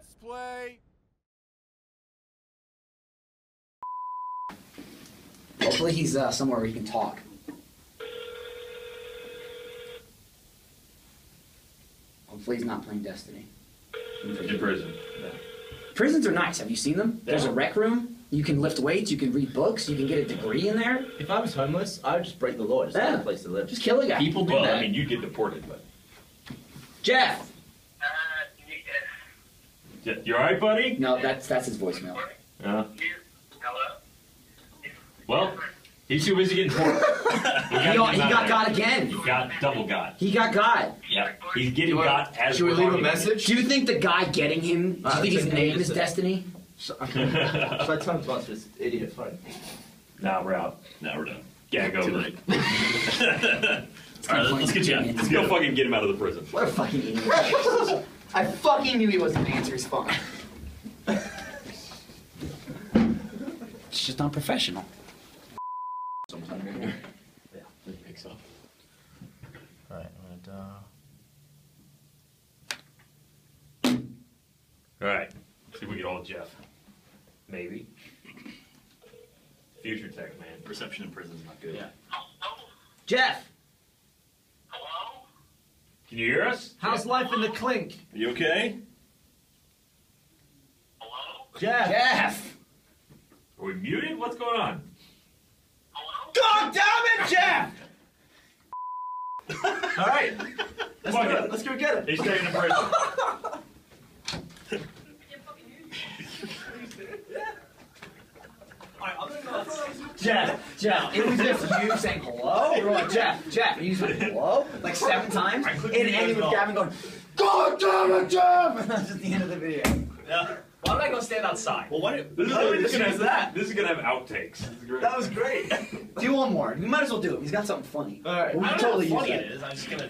Let's play. Hopefully he's somewhere where he can talk. Hopefully he's not playing Destiny. In prison. Yeah. Prisons are nice. Have you seen them? Yeah. There's a rec room. You can lift weights. You can read books. You can get a degree in there. If I was homeless, I would just break the law. Just have a place to live. Just kill a guy. People do that. I mean, you'd get deported, but. Jeff. Yeah. You all right, buddy? No, that's his voicemail. Yeah. Hello. Well, he's too busy getting deported. he got God again. He got double God. He got God. Yeah. He's getting God as. Should we leave a message? Do you think the guy getting him? Do you think his name is Destiny? So I talked about this idiot fight. Nah, we're out. Nah, we're done. Yeah, go. Too late. Alright, let's get you out. Let's go fucking get him out of the prison. What a fucking idiot. I fucking knew he wasn't going to answer his phone. It's just not professional. Sometime right here. Yeah, it picks up. Alright, I'm gonna Alright, see if we get all Jeff. Maybe. Future tech, man. Perception in prison's not good. Yeah. Hello? Jeff! Hello? Can you hear us? How's life in the clink? Are you okay? Hello? Jeff! Jeff! Are we muted? What's going on? Hello? God damn it, Jeff! Alright. Let's go get him. He's staying in prison. Jeff, it was just you saying hello. We were like, Jeff, and you said hello like 7 times, and it ended with Gavin going, God damn it, Jeff! And that's just the end of the video. Yeah. Why would I go stand outside? Well, this is gonna have outtakes. This is great. That was great. Do one more. You might as well do it. He's got something funny. All right. I don't know how funny it is. I'm just gonna.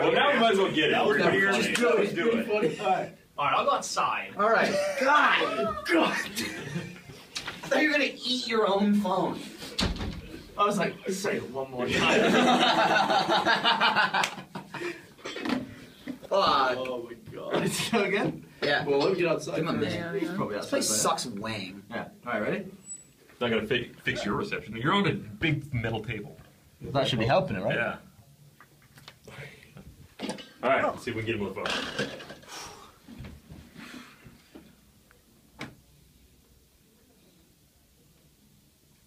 Well, now we might as well get it. We're here. Just do it. Do it. All right. I'll go outside. All right. God. Are you gonna eat your own phone? I was like, say it one more time. Oh my god. Is he going again? Yeah. Well, let me get outside. This place sucks wang. Yeah. Alright, ready? It's not gonna fix your reception. You're on a big metal table. Well, that should be helping it, right? Yeah. Alright, let's see if we can get him on the phone.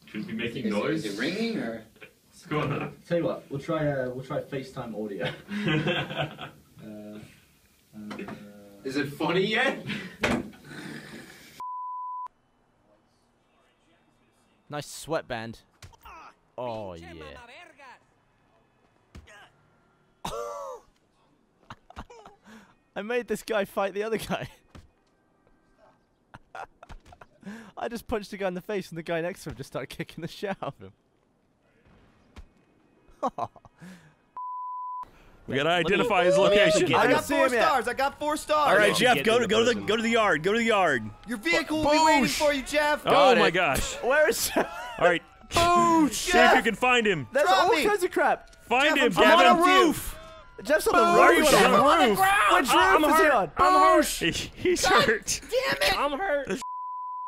Should we be making noise? Is it ringing or? What's going on? Tell you what, we'll try FaceTime audio. Is it funny yet? Nice sweatband. Oh yeah. I made this guy fight the other guy. I just punched the guy in the face and the guy next to him just started kicking the shit out of him. We gotta identify his location. I got 4 stars. I got 4 stars. All right, Jeff, go to the yard. Go to the yard. Your vehicle will be waiting for you, Jeff. Oh my gosh. Where is? All right. Boosh. See if you can find him. There's all kinds of crap. Find him, Gavin. I'm on a roof. Jeff's on the roof. Jeff, I'm on the ground. Which roof is he on? I'm hurt. He's hurt. Damn it. I'm hurt.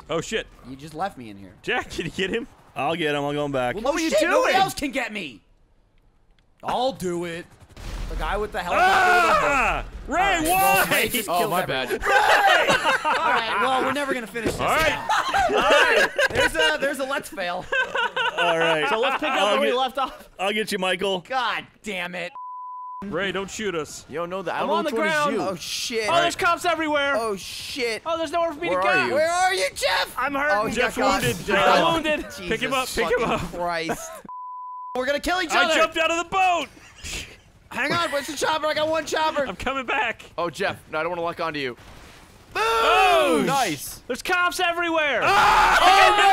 Oh shit! You just left me in here. Jack, can you get him? I'll get him. I'm going back. Well, what are you doing? Nobody else can get me. I'll do it. The guy with the helicopter. Ah! Ray, right, why? Well, Ray my bad. Ray! All right. Well, we're never gonna finish this. All right. Now. All right. There's a let's fail. All right. So let's pick up where we left off. I'll get you, Michael. God damn it. Ray, don't shoot us. You don't know that. I'm on the ground. Oh shit! Oh, there's cops everywhere. Oh shit! Oh, there's nowhere for me to go. Where are you, Jeff? I'm hurt. Oh, Jeff wounded. I'm wounded. Pick him up. Pick him up. Christ! We're gonna kill each other. I jumped out of the boat. Hang on. Where's the chopper? I got 1 chopper. I'm coming back. Oh, Jeff. No, I don't want to lock onto you. Boom! Oh, nice. There's cops everywhere. Ah! Oh no!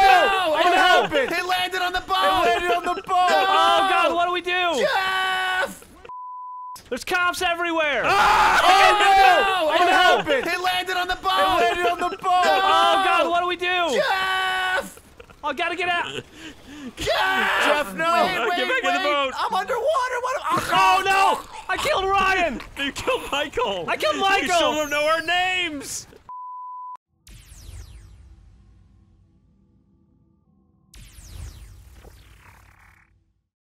I can't help it. It landed on the boat. It landed on the boat. Oh god! What do we do? Jeff! There's cops everywhere! Ah! Oh, no! What happened? It landed on the boat! It landed on the boat! No! Oh, God, what do we do? Jeff! I gotta get out! Jeff, no! Wait, get back in the boat! I'm underwater! Oh, no! I killed Ryan! You killed Michael! I killed Michael! You still don't know our names!